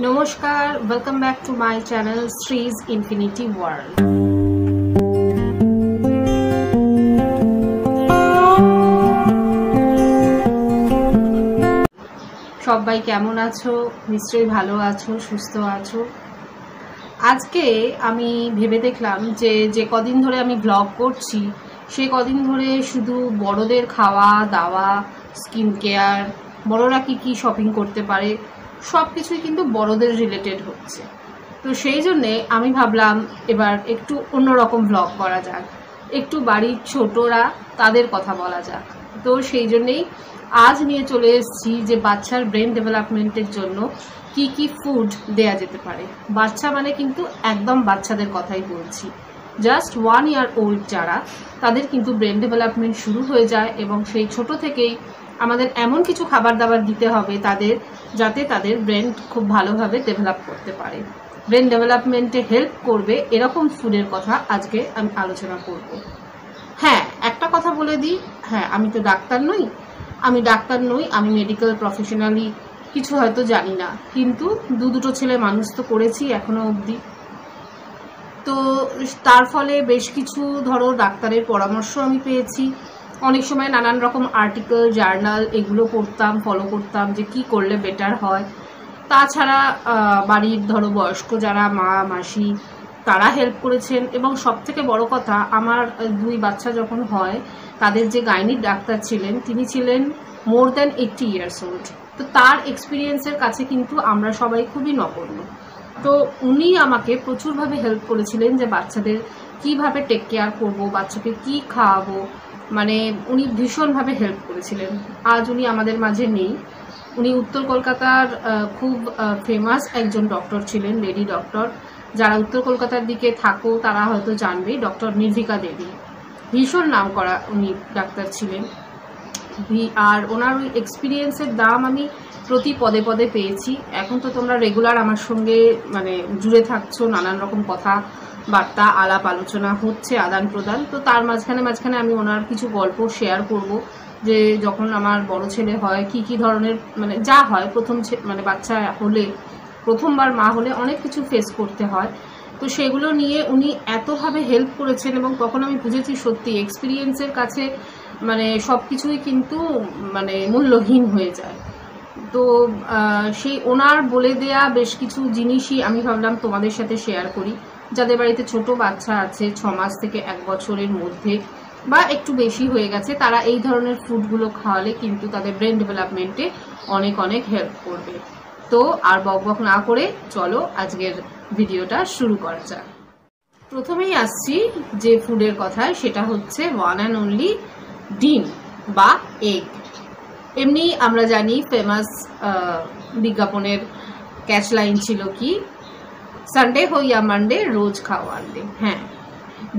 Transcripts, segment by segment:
नमस्कार, welcome back to my channel श्रीज Infinity World. सबाई केमन आछो? निश्चय भालो आछो, सुस्तो आछो। आजके आमी भेबे देखलाम जे जे कदिन धोरे आमी ब्लग करछी से कदिन धोरे शुधु बड़ोदेर खावा दावा, स्किन केयार, बड़ोरा की कि शपिंग करते पारे सबकिछुई किन्तु बड़ोदेर रिलेटेड होच्छे। तो सेई जोन्ने आमी भाबलाम एबार एकटु अन्यरकम ब्लग करा जाक, एकटु बाड़िर छोटोरा तादेर कथा बला जाक। तो सेई जोन्नेई आज निये चले एसेछि जे बाच्चार ब्रेन डेभेलपमेंटेर जोन्नो की की फूड देया जेते पारे। बाच्चा माने किन्तु एकदम बाच्चादेर कथाई बोलछि, जस्ट 1 year ओल्ड जारा तादेर किन्तु ब्रेन डेभेलपमेंट शुरू हये जाय एबं सेई छोटो थेकेई आमादेर एमन किछु खाबार दाबार दिते हबे तादेर जाते तादेर ब्रेन खूब भालोभावे डेभेलप करते पारे, ब्रेन डेभेलपमेंटे हेल्प करबे एरकम फूडेर कथा आजके आमी आलोचना करब। हाँ, एकटा कथा बोले दिई, हाँ आमी तो डाक्तार नई, आमी डाक्तार नई, आमी मेडिकल प्रफेशनली किछु हयतो जानि ना, किन्तु दुटो छेले मानुष तो करेछि एखोनो अब्दि। तो तार फले बेश किछु धरो डाक्तारेर परामर्श आमी पेयेछि। अनेक समय नानान रकम आर्टिकल जार्नल एगुलो पढ़तम, फलो करतम जे कि करले बेटार हय। ताछाड़ा बाड़ीर धरो बयस्क जारा मा मासी तारा हेल्प करेछेन एबं सबथेके बड़ो कथा आमार दुई बाच्चा जखन हय तादेर जे गाइनिक डाक्तार छिलेन तिनि छिलेन मोर दैन 80 years ओल्ड। तो तार एक्सपिरियेंसेर काछे किन्तु आमरा सबाई खुबই नगण्য। तो उनि आमाके प्रचुरभावे हेल्प करेछिलेन जे बाच्चादेर किभाबे टेक केयार करब, बाच्चाके कि खावाबो, माने उनी भीषण भावे हेल्प करेछिलेन। आज उनी आमादेर माझे नेई। उनी उत्तर कलकातार खूब फेमास एकजन डक्टर छिलेन, लेडी डक्टर। जारा उत्तर कलकातार दिके थाको तारा हयतो जानबे, डक्टर निर्भिका देवी भीषण नामकरा उनी डाक्तार छिलेन। आर ओनार ओई एक्सपिरियेंसेर दाम आमी प्रति पदे पदे पेयेछि। एखन तो तोमरा रेगुलार आमार संगे माने जुड़े थाकछो, नानान रकम कथा बार्ता आलाप आलोचना होच्छे, आदान प्रदान। तो तार माझखाने माझखाने आमी ओनार किछु गल्प शेयर करब जे जखन आमार बड़ छेले हय कि धरनेर माने जा हय प्रथम माने बाच्चा होले, प्रथमबार मा होले अनेक किछु फेस करते हय। तो सेगुलो निये उनी एतभावे हेल्प करेछेन एबं तखन आमी बुझेछि सत्यि एक्सपिरियेंसेर काछे माने सबकिछुई किन्तु माने मूल्यहीन हये जाय। तो सेई ओनार बोले देया बेश किछु जिनिसई आमी भाबलाम तोमादेर साथे शेयर करी। যাদের বাড়িতে ছোট বাচ্চা আছে 6 মাস থেকে 1 বছরের মধ্যে বা একটু বেশি হয়ে গেছে, তারা এই ধরনের ফুডগুলো খাওয়ালে কিন্তু তাদের ব্রেন ডেভেলপমেন্টে অনেক অনেক হেল্প করবে। তো আর বকবক না করে চলো আজকের ভিডিওটা শুরু করা যাক। প্রথমেই আসছি যে ফুডের কথা, সেটা হচ্ছে 1 and only ডিম বা এগ। এমনি আমরা জানি ফেমাস বিজ্ঞাপনের ক্যাচ লাইন ছিল কি, সানডে हो या मंडे रोज खाओ अंडे। हाँ,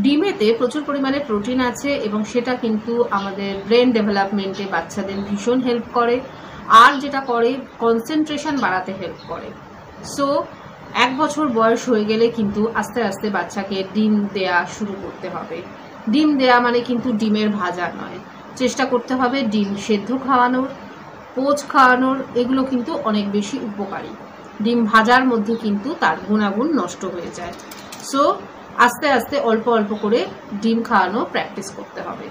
ডিমেতে प्रचुर परिमाणे प्रोटीन आछे एबं सेटा किन्तु आमादेर ब्रेन डेभेलपमेंटे बाच्चादेर भीषण हेल्प करे आर जेटा करे कन्सेंट्रेशन बाड़ाते हेल्प करे। सो 1 বছর বয়স হয়ে গেলে কিন্তু আস্তে আস্তে বাচ্চাকে ডিম দেয়া শুরু করতে হবে। ডিম দেয়া মানে কিন্তু ডিমের ভাজা নয়, চেষ্টা করতে হবে ডিম সেদ্ধ খাওয়ানোর, পোচ খাওয়ানোর, এগুলো কিন্তু অনেক বেশি উপকারী। ডিম ভাজার মধ্যে কিন্তু তার গুণাগুণ নষ্ট হয়ে যায়। সো আস্তে আস্তে অল্প অল্প করে ডিম খাওয়ানো প্র্যাকটিস করতে হবে।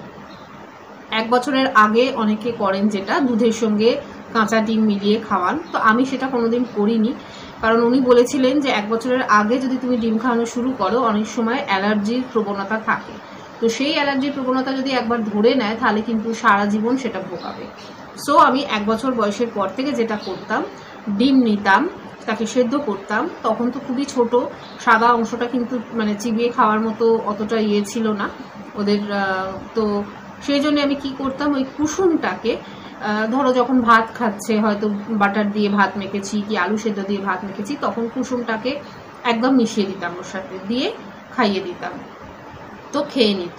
1 বছরের আগে অনেকে করেন যেটা, দুধের সঙ্গে কাঁচা ডিম মিলিয়ে খাওয়ান। তো আমি সেটা কোনোদিন করিনি, কারণ উনি বলেছিলেন যে 1 বছরের আগে যদি তুমি ডিম খাওয়ানো শুরু করো অনেক সময় অ্যালার্জির প্রবণতা থাকে। তো সেই অ্যালার্জির প্রবণতা যদি একবার ধরে নেয় তাহলে কিন্তু সারা জীবন সেটা ভোগাবে। সো আমি 1 বছর বয়সের পর থেকে যেটা করতাম, ডিম নিতাম, তাকে সেদ্ধ করতাম। তখন তো খুবই ছোট, সাদা অংশটা কিন্তু মানে চিবিয়ে খাওয়ার মতো অতটা ইয়ে ছিল না ওদের। তো সেই জন্য আমি কি করতাম, ওই কুসুমটাকে ধরো যখন ভাত খাচ্ছে, হয়তো বাটার দিয়ে ভাত মেখেছি কি আলু সেদ্ধ দিয়ে ভাত মেখেছি, তখন কুসুমটাকে একদম মিশিয়ে দিতাম ওর সাথে, দিয়ে খাইয়ে দিতাম, তো খেয়ে নিত।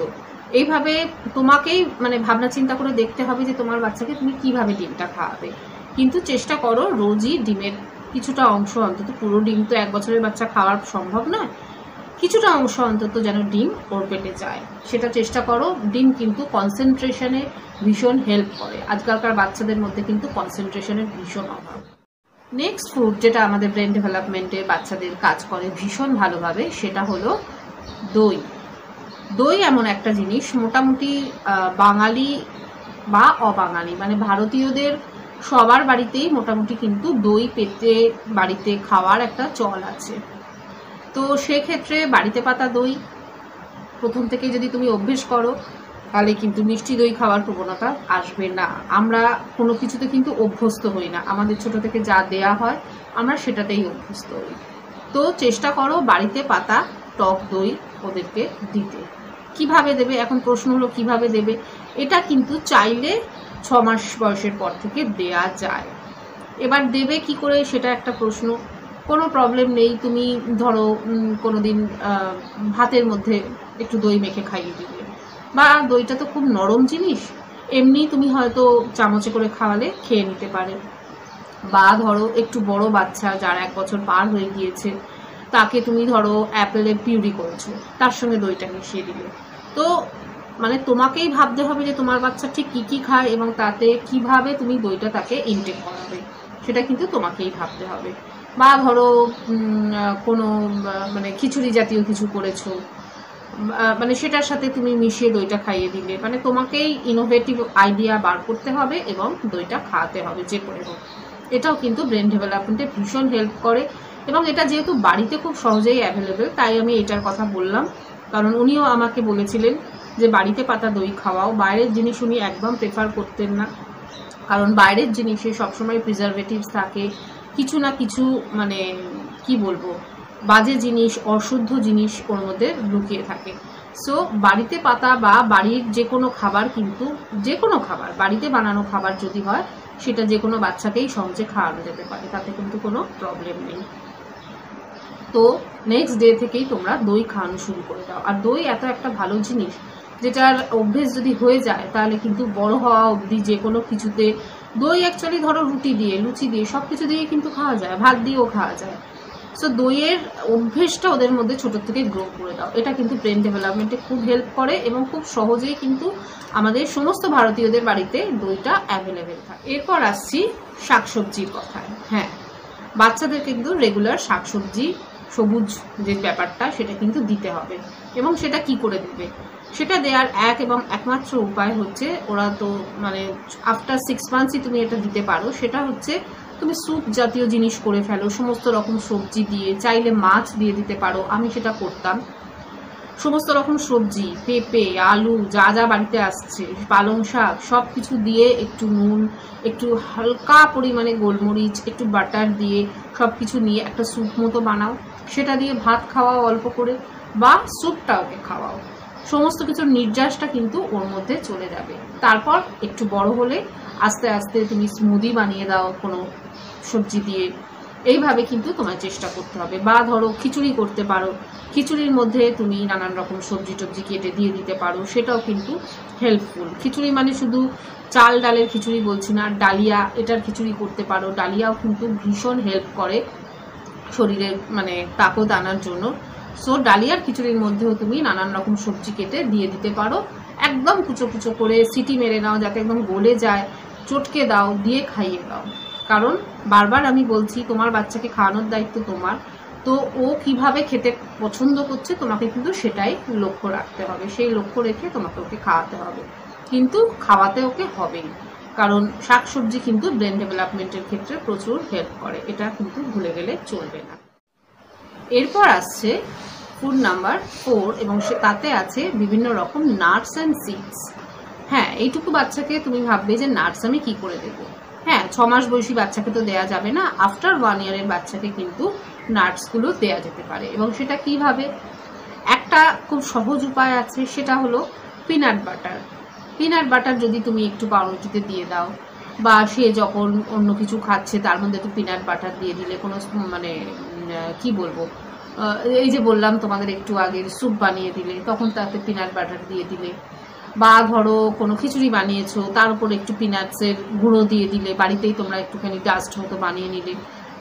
এইভাবে তোমাকেই মানে ভাবনা চিন্তা করে দেখতে হবে যে তোমার বাচ্চাকে তুমি কিভাবে ডিমটা খাওয়াবে। কিন্তু চেষ্টা করো রোজই ডিমের কিছুটা অংশ অন্তত, পুরো ডিম তো 1 বছরের বাচ্চা খাওয়ার সম্ভব নয়, কিছুটা অংশ অন্তত যেন ডিম ওর পেটে যায় সেটা চেষ্টা করো। ডিম কিন্তু কনসেন্ট্রেশনে ভীষণ হেল্প করে, আজকালকার বাচ্চাদের মধ্যে কিন্তু কনসেন্ট্রেশনের ভীষণ অভাব। नेक्स्ट फ्रूट जेटा आमादेर ब्रेन डेवलपमेंटे बाच्चादेर काज करे भीषण भालोभाबे सेटा हलो दई। दई एमन एकटा जिनिस मोटामुटी बांगाली बा अबांगाली माने भारतीयोदेर सबार बाड़ीतेई मोटामुटी किन्तु दई पेते बाड़ीते खावार एकटा चल आछे। तो सेई क्षेत्रे बाड़ीते पाता दई प्रथम थेके जोदि तुमि अभ्यास करो তাহলে কিন্তু মিষ্টি দই খাওয়ার প্রবণতা আসবে না। আমরা কোনো কিছুতে কিন্তু অভ্যস্ত হই না, আমাদের ছোট থেকে যা দেয়া হয় আমরা সেটাতেই অভ্যস্ত হই। তো চেষ্টা করো বাড়িতে পাতা টক দই ওদেরকে দিতে। কিভাবে দেবে? এখন প্রশ্ন হলো কিভাবে দেবে। এটা কিন্তু চাইলে ৬ মাস বয়সের পর থেকে দেয়া যায়। এবার দেবে কি করে সেটা একটা প্রশ্ন। কোনো প্রবলেম নেই, তুমি ধরো কোনো দিন ভাতের মধ্যে একটু দই মেখে খাইয়ে দিবে। বা দইটা তো খুব নরম জিনিস, এমনি তুমি হয়তো চামচে করে খাওয়ালে খেয়ে নিতে পারে। বা ধরো একটু বড় বাচ্চা যার 1 বছর পার হয়ে গিয়েছে তাকে তুমি ধরো অ্যাপেলের পিউরি করেছো, তার সঙ্গে দইটা মিশিয়ে দিলে। তো মানে তোমাকেই ভাবতে হবে যে তোমার বাচ্চা ঠিক কী কী খায় এবং তাতে কিভাবে তুমি দইটা তাকে ইনটেক করাবে, সেটা কিন্তু তোমাকেই ভাবতে হবে। বা ধরো কোনো মানে খিচুড়ি জাতীয় কিছু করেছো, মানে সেটার সাথে তুমি মিশিয়ে দইটা খাইয়ে দিলে। মানে তোমাকেই ইনোভেটিভ আইডিয়া বার করতে হবে এবং দইটা খাওয়াতে হবে যে করে হোক। এটাও কিন্তু ব্রেন ডেভেলপমেন্টে ভীষণ হেল্প করে এবং এটা যেহেতু বাড়িতে খুব সহজেই অ্যাভেলেবেল তাই আমি এটার কথা বললাম। কারণ উনিও আমাকে বলেছিলেন যে বাড়িতে পাতা দই খাওয়াও, বাইরের জিনিস উনি একদম প্রেফার করতেন না। কারণ বাইরের জিনিসে সবসময় প্রিজারভেটিভস থাকে, কিছু না কিছু মানে কি বলবো বাজে জিনিস অশুদ্ধ জিনিস ওর মধ্যে লুকিয়ে থাকে। সো বাড়িতে পাতা বা বাড়ির যে কোনো খাবার কিন্তু যে কোনো খাবার বাড়িতে বানানো খাবার যদি হয় সেটা যে কোনো বাচ্চাকেই সহজে খাওয়ানো যেতে পারে, তাতে কিন্তু কোনো প্রবলেম নেই। তো নেক্সট ডে থেকেই তোমরা দই খাওয়ানো শুরু করে দাও। আর দই এত একটা ভালো জিনিস যেটার অভ্যেস যদি হয়ে যায় তাহলে কিন্তু বড় হওয়া অবধি যে কোনো কিছুতে দই অ্যাকচুয়ালি ধরো রুটি দিয়ে লুচি দিয়ে সব কিছু দিয়ে কিন্তু খাওয়া যায়, ভাত দিয়েও খাওয়া যায়। সো দইয়ের অভ্যেসটা ওদের মধ্যে ছোট থেকে গ্রো করে দাও, এটা কিন্তু ব্রেন ডেভেলপমেন্টে খুব হেল্প করে এবং খুব সহজেই কিন্তু আমাদের সমস্ত ভারতীয়দের বাড়িতে দইটা অ্যাভেলেবেল থাকে। এরপর আসছি শাকসবজির কথায়। হ্যাঁ, বাচ্চাদের কিন্তু রেগুলার শাকসবজি সবুজ যে ব্যাপারটা সেটা কিন্তু দিতে হবে। এবং সেটা কি করে দেবে? সেটা দেওয়ার একমাত্র উপায় হচ্ছে ওরা তো মানে আফটার 6 মান্থসই তুমি এটা দিতে পারো। সেটা হচ্ছে তুমি স্যুপ জাতীয় জিনিস করে ফেলো সমস্ত রকম সবজি দিয়ে, চাইলে মাছ দিয়ে দিতে পারো, আমি সেটা করতাম। সমস্ত রকম সবজি পেঁপে আলু যা যা বাড়িতে আসছে পালং শাক সব কিছু দিয়ে একটু নুন একটু হালকা পরিমাণে গোলমরিচ একটু বাটার দিয়ে সব কিছু নিয়ে একটা স্যুপ মতো বানাও, সেটা দিয়ে ভাত খাওয়াও অল্প করে বা স্যুপটা ওকে খাওয়াও। সমস্ত কিছুর নির্যাসটা কিন্তু ওর মধ্যে চলে যাবে। তারপর একটু বড় হলে আস্তে আস্তে তুমি স্মুদি বানিয়ে দাও কোনো সবজি দিয়ে, এইভাবে কিন্তু তোমার চেষ্টা করতে হবে। বা ধরো খিচুড়ি করতে পারো, খিচুড়ির মধ্যে তুমি নানান রকম সবজি টবজি কেটে দিয়ে দিতে পারো, সেটাও কিন্তু হেল্পফুল। খিচুড়ি মানে শুধু চাল ডালের খিচুড়ি বলছি না, ডালিয়া এটার খিচুড়ি করতে পারো, ডালিয়াও কিন্তু ভীষণ হেল্প করে শরীরের মানে তাকত আনার জন্য। সো ডালিয়ার খিচুড়ির মধ্যেও তুমি নানান রকম সবজি কেটে দিয়ে দিতে পারো, একদম কুচো কুচো করে সিটি মেরে নাও যাতে একদম গলে যায়, চটকে দাও দিয়ে খাইয়ে দাও। কারণ বারবার আমি বলছি তোমার বাচ্চাকে খাওয়ানোর দায়িত্ব তোমার, তো ও কিভাবে খেতে পছন্দ করছে তোমাকে কিন্তু সেটাই লক্ষ্য রাখতে হবে, সেই লক্ষ্য রেখে তোমাকে ওকে খাওয়াতে হবে। কিন্তু খাওয়াতে ওকে হবেই, কারণ শাকসবজি কিন্তু ব্রেন ডেভেলপমেন্টের ক্ষেত্রে প্রচুর হেল্প করে, এটা কিন্তু ভুলে গেলে চলবে না। এরপর আসছে ফুড নাম্বার 4 এবং তাতে আছে বিভিন্ন রকম নাটস অ্যান্ড সিডস। হ্যাঁ, এইটুকু বাচ্চাকে তুমি ভাববে যে নাটস আমি কী করে দেবো। হ্যাঁ, 6 মাস বয়সী বাচ্চাকে তো দেয়া যাবে না, আফটার 1 ইয়ারের বাচ্চাকে কিন্তু নাটসগুলো দেয়া যেতে পারে। এবং সেটা কিভাবে? একটা খুব সহজ উপায় আছে, সেটা হলো পিনাট বাটার। পিনাট বাটার যদি তুমি একটু পাউরুটিতে দিয়ে দাও বা সে যখন অন্য কিছু খাচ্ছে তার মধ্যে একটু পিনাট বাটার দিয়ে দিলে কোনো মানে কি বলবো এই যে বললাম তোমাদের একটু আগে স্যুপ বানিয়ে দিলে তখন তাতে পিনাট বাটার দিয়ে দিলে। বা ধরো কোনো খিচুড়ি বানিয়েছো তার উপর একটু পিনাটসের গুঁড়ো দিয়ে দিলে, বাড়িতেই তোমরা একটুখানি ডাস্ট মতো বানিয়ে নিলে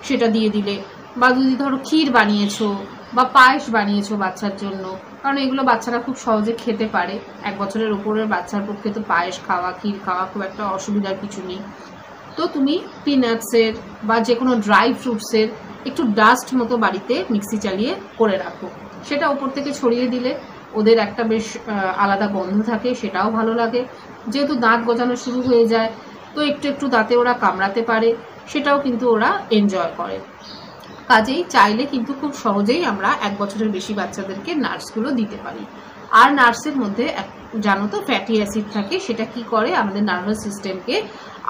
সেটা দিয়ে দিলে। বা যদি ধরো ক্ষীর বানিয়েছো বা পায়েস বানিয়েছো বাচ্চার জন্য, কারণ এগুলো বাচ্চারা খুব সহজে খেতে পারে, 1 বছরের উপরের বাচ্চার পক্ষে তো পায়েস খাওয়া ক্ষীর খাওয়া খুব একটা অসুবিধার কিছু নেই। तो तुम्हें पिनाट्सर बा जेकोनो ड्राई फ्रूट्सर एकटू डास्ट मतो बाड़ीते मिक्सि चालिए करे राखो सेटा ओपर थेके छड़िए दिले ओदेर एकटा बेश आलादा गन्ध थाके सेटाओ भालो लागे। जेहेतु दाँत गजानो शुरू हो जाए तो एकटू एकटू दाँते ओरा कामड़ाते पारे सेटाओ किन्तु ओरा एनजय करे। काजेई चाइले किन्तु खूब सहजेई आमरा एक बछरेर बेशी बाच्चादेरके नाट्सगुलो दिते पारी। आर नाट्सेर मध्ये जानो तो फैटी एसिड थाके सेटा कि करे आमादेर नार्भास सिस्टेमके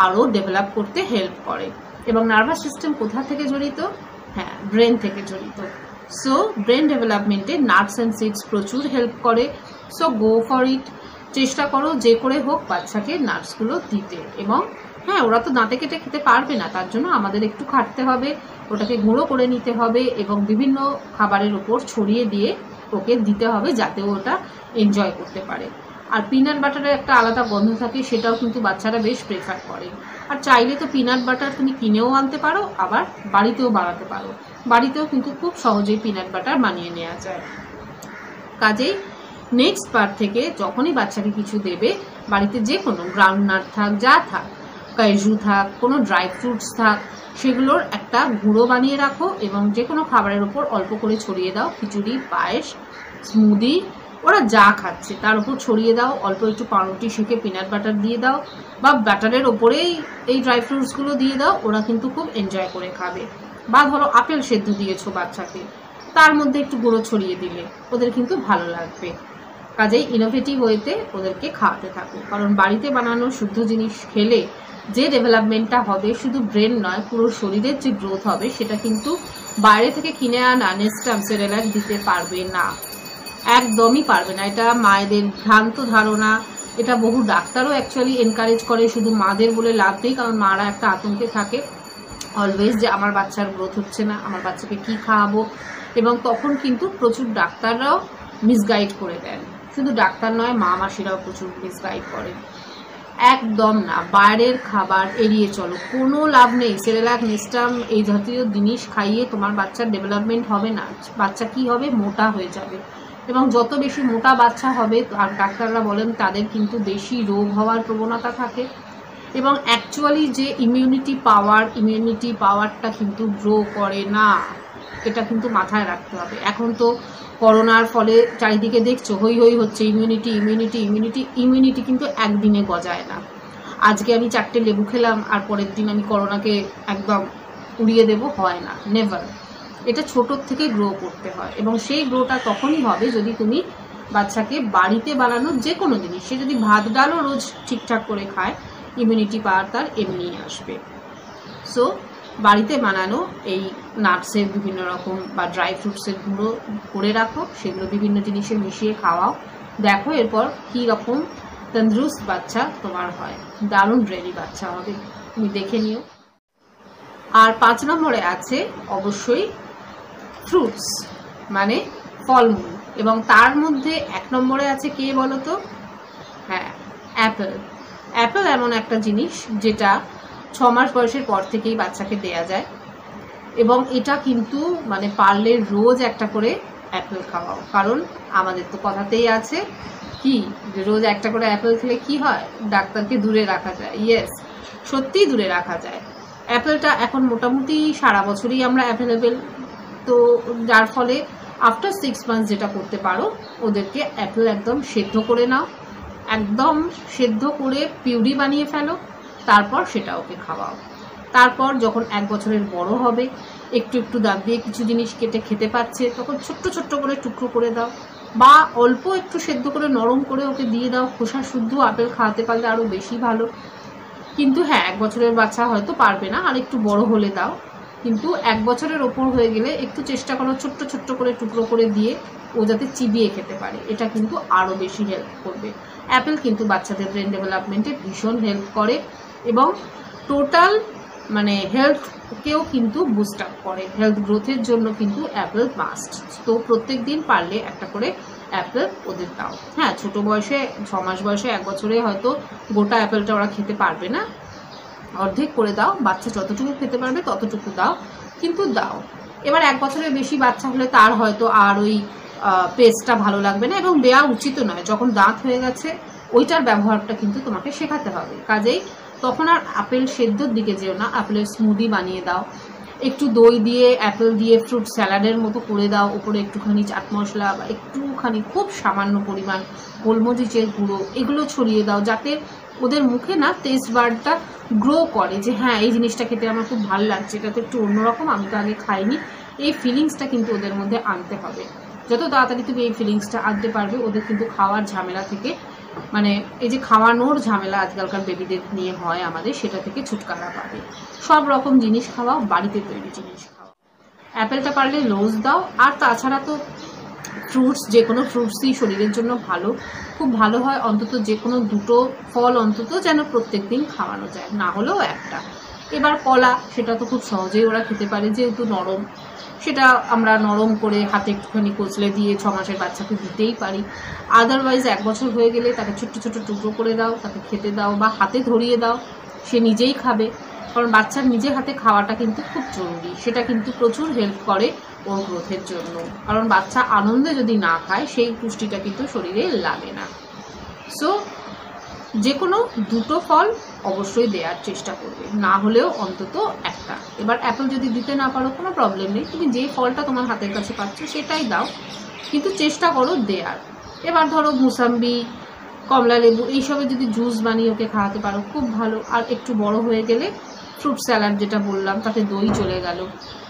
आरो डेभेलप करते हेल्प करे एबं नार्भास सिस्टेम कोथा थेके जड़ित हाँ ब्रेन थेके जड़ित। सो ब्रेन डेभेलपमेंटे नाट्स एंड सीड्स प्रचुर हेल्प करे। सो गो फर इट, चेष्टा करो जे करे होक बाच्चाके नाट्सगुलो दिते एबं हाँ ओरा तो दाँते केटे खेते पारबे ना तार जोन्नो आमादेर एकटू खाटते होबे ওটাকে গুঁড়ো করে নিতে হবে এবং বিভিন্ন খাবারের উপর ছড়িয়ে দিয়ে ওকে দিতে হবে যাতে ওটা এনজয় করতে পারে। আর পিনাট বাটারের একটা আলাদা গন্ধ থাকে সেটাও কিন্তু বাচ্চারা বেশ প্রেফার করে। আর চাইলে তো পিনাট বাটার তুমি কিনেও আনতে পারো, আবার বাড়িতেও বানাতে পারো। বাড়িতেও কিন্তু খুব সহজেই পিনাট বাটার বানিয়ে নেওয়া যায়। কাজেই নেক্সট বার থেকে যখনই বাচ্চাকে কিছু দেবে বাড়িতে যে কোনো গ্রাউন্ডনাট থাক, যা থাক, কাজু থাক, কোনো ড্রাই ফ্রুটস থাক, সেগুলোর একটা গুঁড়ো বানিয়ে রাখো এবং যে কোনো খাবারের উপর অল্প করে ছড়িয়ে দাও। খিচুড়ি, পায়েস, স্মুদি ওরা যা খাচ্ছে তার উপর ছড়িয়ে দাও। অল্প একটু পাউরুটি সেঁকে পিনাট বাটার দিয়ে দাও বা ব্যাটারের ওপরেই এই ড্রাই ফ্রুটসগুলো দিয়ে দাও, ওরা কিন্তু খুব এনজয় করে খাবে। বা ধরো আপেল সেদ্ধ দিয়েছো বাচ্চাকে, তার মধ্যে একটু গুঁড়ো ছড়িয়ে দিলে ওদের কিন্তু ভালো লাগবে। কাজেই ইনোভেটিভ ওয়েতে ওদেরকে খাওয়াতে থাকো, কারণ বাড়িতে বানানো শুদ্ধ জিনিস খেলে যে ডেভেলপমেন্টটা হবে শুধু ব্রেন নয় পুরো শরীরের যে গ্রোথ হবে সেটা কিন্তু বাইরে থেকে কিনে আনা নেস্টাম সেরেলাক দিতে পারবে না, একদমই পারবে না। এটা মায়েদের ভ্রান্ত ধারণা, এটা বহু ডাক্তারও অ্যাকচুয়ালি এনকারেজ করে। শুধু মাদের বলে লাভ নেই, কারণ মারা একটা আতঙ্কে থাকে অলওয়েজ যে আমার বাচ্চার গ্রোথ হচ্ছে না, আমার বাচ্চাকে কী খাওয়াবো, এবং তখন কিন্তু প্রচুর ডাক্তাররাও মিসগাইড করে দেন। শুধু ডাক্তার নয়, মা মাসিরাও প্রচুর মিসগাইড করে। একদম না, বাইরের খাবার এড়িয়ে চলো, কোনো লাভ নেই। সেরেলাক, নেস্টাম এই জাতীয় জিনিস খাইয়ে তোমার বাচ্চার ডেভেলপমেন্ট হবে না। বাচ্চা কি হবে? মোটা হয়ে যাবে, এবং যত বেশি মোটা বাচ্চা হবে আর ডাক্তাররা বলেন তাদের কিন্তু বেশি রোগ হওয়ার প্রবণতা থাকে, এবং অ্যাকচুয়ালি যে ইমিউনিটি পাওয়ারটা কিন্তু গ্রো করে না। এটা কিন্তু মাথায় রাখতে হবে। এখন তো করোনার ফলে চারিদিকে দেখছো হই হই হচ্ছে ইমিউনিটি কিন্তু একদিনে গজায় না। আজকে আমি 4টে লেবু খেলাম আর পরের দিন আমি করোনাকে একদম উড়িয়ে দেব, হয় না, নেভার। এটা ছোটোর থেকে গ্রো করতে হয়, এবং সেই গ্রোটা তখনই হবে যদি তুমি বাচ্চাকে বাড়িতে বানানো যে কোনো জিনিস, সে যদি ভাত ডালও রোজ ঠিকঠাক করে খায়, ইমিউনিটি পাওয়ার তার এমনিই আসবে। সো বাড়িতে বানানো এই নাটসের বিভিন্ন রকম বা ড্রাই ফ্রুটসের গুঁড়ো করে রাখো, সেগুলো বিভিন্ন জিনিসে মিশিয়ে খাওয়াও, দেখো এরপর কী রকম তন্দুরুস্ত বাচ্চা তোমার হয়, দারুণ ব্রেনি বাচ্চা হবে, তুমি দেখে নিও। আর 5 নম্বরে আছে অবশ্যই ফ্রুটস মানে ফলমূল, এবং তার মধ্যে 1 নম্বরে আছে কে বলো তো? হ্যাঁ, অ্যাপেল। অ্যাপেল এমন একটা জিনিস যেটা 6 মাস বয়সের পর থেকেই বাচ্চাকে দেয়া যায়, এবং এটা কিন্তু মানে পারলে রোজ একটা করে অ্যাপেল খাওয়াও। কারণ আমাদের তো কথাতেই আছে কি, রোজ একটা করে অ্যাপেল খেলে কি হয়? ডাক্তারকে দূরে রাখা যায়। ইয়েস, সত্যিই দূরে রাখা যায়। অ্যাপেলটা এখন মোটামুটি সারা বছরই আমরা অ্যাভেলেবেল, তো যার ফলে আফটার 6 মান্থস যেটা করতে পারো, ওদেরকে অ্যাপেল একদম সেদ্ধ করে নাও, একদম সেদ্ধ করে পিউরি বানিয়ে ফেলো, তারপর সেটা ওকে খাওয়াও। তারপর যখন 1 বছরের বড় হবে, একটু একটু দাঁত দিয়ে কিছু জিনিস কেটে খেতে পাচ্ছে, তখন ছোট্ট ছোট্ট করে টুকরো করে দাও, বা অল্প একটু সেদ্ধ করে নরম করে ওকে দিয়ে দাও। খোসা শুদ্ধ আপেল খাওয়াতে পারলে আরও বেশি ভালো, কিন্তু হ্যাঁ 1 বছরের বাচ্চা হয়তো পারবে না, আর একটু বড় হলে দাও। কিন্তু 1 বছরের ওপর হয়ে গেলে একটু চেষ্টা করো ছোট্ট ছোট্ট করে টুকরো করে দিয়ে ও যাতে চিবিয়ে খেতে পারে, এটা কিন্তু আরও বেশি হেল্প করবে। অ্যাপেল কিন্তু বাচ্চাদের ব্রেন ডেভেলপমেন্টে ভীষণ হেল্প করে, এবং টোটাল মানে হেলথকেও কিন্তু বুস্ট আপ করে। হেলথ গ্রোথের জন্য কিন্তু অ্যাপেল মাস্ট। তো প্রত্যেক দিন পারলে একটা করে অ্যাপেল ওদের দাও। হ্যাঁ, ছোটো বয়সে, 6 মাস বয়সে, 1 বছরে হয়তো গোটা অ্যাপেলটা ওরা খেতে পারবে না, অর্ধেক করে দাও। বাচ্চা যতটুকু খেতে পারবে ততটুকু দাও, কিন্তু দাও। এবার 1 বছরের বেশি বাচ্চা হলে তার হয়তো আর ওই পেস্টটা ভালো লাগবে না, এবং দেওয়া উচিত নয়। যখন দাঁত হয়ে গেছে ওইটার ব্যবহারটা কিন্তু তোমাকে শেখাতে হবে। কাজেই তখন আর আপেল সেদ্ধর দিকে যেও না, আপেলের স্মুদি বানিয়ে দাও, একটু দই দিয়ে অ্যাপেল দিয়ে ফ্রুট স্যালাডের মতো করে দাও, উপরে একটুখানি চাট মশলা বা একটুখানি খুব সামান্য পরিমাণ গোলমরিচের গুঁড়ো এগুলো ছড়িয়ে দাও, যাতে ওদের মুখে না টেস্ট বারটা গ্রো করে যে হ্যাঁ এই জিনিসটা খেতে আমার খুব ভালো লাগছে, এটা তো একটু অন্যরকম, আমি তো আগে খাইনি। এই ফিলিংসটা কিন্তু ওদের মধ্যে আনতে হবে, যত তাড়াতাড়ি তুমি এই ফিলিংসটা আনতে পারবে ওদের কিন্তু খাওয়ার ঝামেলা থেকে, মানে এই যে খাওয়ানোর ঝামেলা আজকালকার বেবিদের নিয়ে হয় আমাদের, সেটা থেকে ছুটকারা পাবে। সব রকম জিনিস খাওয়াও, বাড়িতে তৈরি জিনিস খাওয়া, অ্যাপেলটা পারলে রোজ দাও। আর তাছাড়া তো ফ্রুটস, যে কোনো ফ্রুটসই শরীরের জন্য ভালো, খুব ভালো হয়, অন্তত যে কোনো দুটো ফল অন্তত যেন প্রত্যেক দিন খাওয়ানো যায়, না হলেও একটা। এবার কলা, সেটা তো খুব সহজেই ওরা খেতে পারে যেহেতু নরম, সেটা আমরা নরম করে হাতে একটুখানি কোচলে দিয়ে 6 মাসের বাচ্চাকে দিতেই পারি। আদারওয়াইজ 1 বছর হয়ে গেলে তাকে ছোট্ট ছোট টুকরো করে দাও, তাকে খেতে দাও বা হাতে ধরিয়ে দাও, সে নিজেই খাবে। কারণ বাচ্চার নিজে হাতে খাওয়াটা কিন্তু খুব জরুরি, সেটা কিন্তু প্রচুর হেল্প করে ওর গ্রোথের জন্য। কারণ বাচ্চা আনন্দে যদি না খায় সেই পুষ্টিটা কিন্তু শরীরে লাগে না। সো যে কোনো দুটো ফল অবশ্যই দেওয়ার চেষ্টা করবে, না হলেও অন্তত একটা। এবার অ্যাপেল যদি দিতে না পারো কোনো প্রবলেম নেই, তুমি যে ফলটা তোমার হাতের কাছে পাচ্ছ সেটাই দাও, কিন্তু চেষ্টা করো দেওয়ার। এবার ধরো মুসাম্বি, কমলা লেবু এইসবে যদি জুস বানিয়ে ওকে খাওয়াতে পারো খুব ভালো। আর একটু বড় হয়ে গেলে ফ্রুট স্যালাড যেটা বললাম, তাতে দই চলে গেল,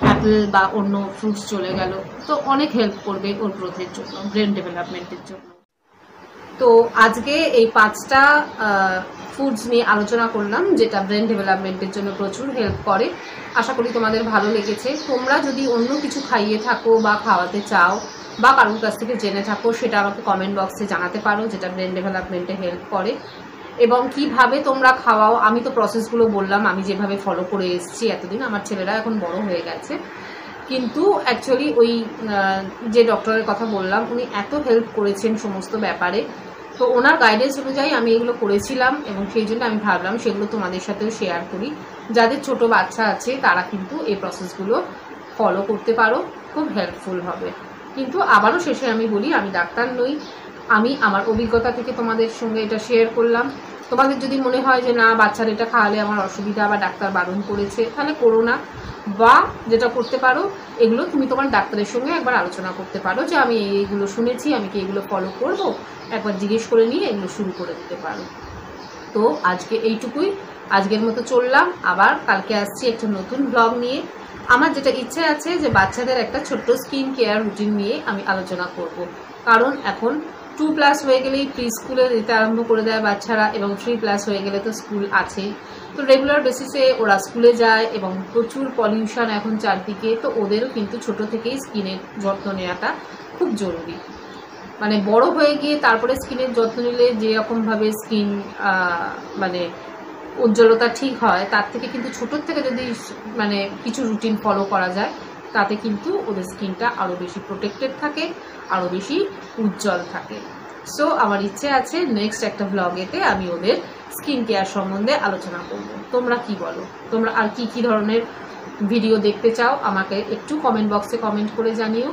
অ্যাপেল বা অন্য ফ্রুটস চলে গেল, তো অনেক হেল্প করবে ওর গ্রোথের জন্য, ব্রেন ডেভেলপমেন্টের জন্য। তো আজকে এই 5টা ফুডস নিয়ে আলোচনা করলাম যেটা ব্রেন ডেভেলপমেন্টের জন্য প্রচুর হেল্প করে। আশা করি তোমাদের ভালো লেগেছে। তোমরা যদি অন্য কিছু খাইয়ে থাকো বা খাওয়াতে চাও বা কারোর কাছ থেকে জেনে থাকো, সেটা আমাকে কমেন্ট বক্সে জানাতে পারো, যেটা ব্রেন ডেভেলপমেন্টে হেল্প করে এবং কিভাবে তোমরা খাওয়াও। আমি তো প্রসেসগুলো বললাম আমি যেভাবে ফলো করে এসেছি এতদিন, আমার ছেলেরা এখন বড় হয়ে গেছে, কিন্তু অ্যাকচুয়ালি ওই যে ডক্টরের কথা বললাম উনি এত হেল্প করেছেন সমস্ত ব্যাপারে, তো ওনার গাইডেন্স অনুযায়ী আমি এগুলো করেছিলাম এবং সেই জন্য আমি ভাবলাম সেগুলো তোমাদের সাথেও শেয়ার করি। যাদের ছোট বাচ্চা আছে তারা কিন্তু এই প্রসেসগুলো ফলো করতে পারো, খুব হেল্পফুল হবে। কিন্তু আবারও শেষে আমি বলি, আমি ডাক্তার নই, আমি আমার অভিজ্ঞতা থেকে তোমাদের সঙ্গে এটা শেয়ার করলাম। তোমাদের যদি মনে হয় যে না বাচ্চার এটা খাওয়ালে আমার অসুবিধা বা ডাক্তার বারণ করেছে, তাহলে করো না, বা যেটা করতে পারো এগুলো তুমি তোমার ডাক্তারের সঙ্গে একবার আলোচনা করতে পারো যে আমি এইগুলো শুনেছি, আমি কি এগুলো ফলো করব, একবার জিজ্ঞেস করে নিয়ে এগুলো শুরু করে দিতে পারো। তো আজকে এইটুকুই, আজকের মতো চললাম, আবার কালকে আসছি একটা নতুন ব্লগ নিয়ে। আমার যেটা ইচ্ছে আছে যে বাচ্চাদের একটা ছোট্ট স্কিন কেয়ার রুটিন নিয়ে আমি আলোচনা করব, কারণ এখন 2+ হয়ে গেলেই প্রি স্কুলে যেতে আরম্ভ করে দেয় বাচ্চারা এবং 3+ হয়ে গেলে তো স্কুল আছেই। তো রেগুলার বেসিসে ওরা স্কুলে যায় এবং প্রচুর পলিউশন এখন চারদিকে, তো ওদেরও কিন্তু ছোট থেকেই স্কিনের যত্ন নেওয়াটা খুব জরুরি। মানে বড় হয়ে গিয়ে তারপরে স্কিনের যত্ন নিলে যেরকমভাবে স্কিন মানে উজ্জ্বলতা ঠিক হয়, তার থেকে কিন্তু ছোটোর থেকে যদি মানে কিছু রুটিন ফলো করা যায়, তাতে কিন্তু ওদের স্কিনটা আরও বেশি প্রোটেক্টেড থাকে, আরও বেশি উজ্জ্বল থাকে। সো আমার ইচ্ছে আছে নেক্সট একটা ব্লগেতে আমি ওদের স্কিন কেয়ার সম্বন্ধে আলোচনা করব। তোমরা কি বলো, তোমরা আর কি কি ধরনের ভিডিও দেখতে চাও আমাকে একটু কমেন্ট বক্সে কমেন্ট করে জানিও।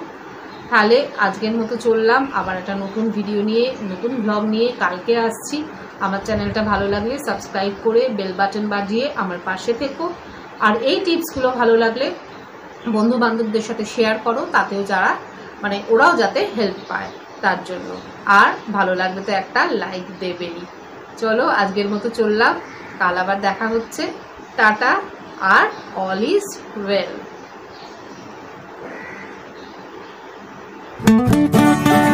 তাহলে আজকের মতো চললাম, আবার একটা নতুন ভিডিও নিয়ে নতুন ব্লগ নিয়ে কালকে আসছি। আমার চ্যানেলটা ভালো লাগলে সাবস্ক্রাইব করে বেল বাটন বাজিয়ে আমার পাশে থেকো, আর এই টিপসগুলো ভালো লাগলে বন্ধু বান্ধবদের সাথে শেয়ার করো, তাতেও যারা মানে ওরাও যাতে হেল্প পায় তার জন্য। আর ভালো লাগলে তো একটা লাইক দেবেই। চলো আজকের মতো চললাম, কাল আবার দেখা হচ্ছে। টাটা আর অল ইজ ওয়েল।